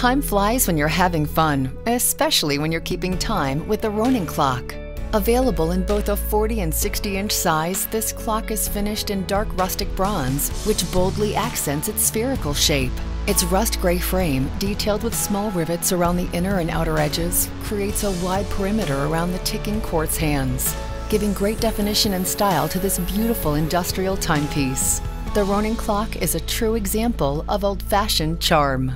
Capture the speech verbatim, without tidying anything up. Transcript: Time flies when you're having fun, especially when you're keeping time with the Ronan clock. Available in both a forty and sixty inch size, this clock is finished in dark rustic bronze, which boldly accents its spherical shape. Its rust gray frame, detailed with small rivets around the inner and outer edges, creates a wide perimeter around the ticking quartz hands, giving great definition and style to this beautiful industrial timepiece. The Ronan clock is a true example of old-fashioned charm.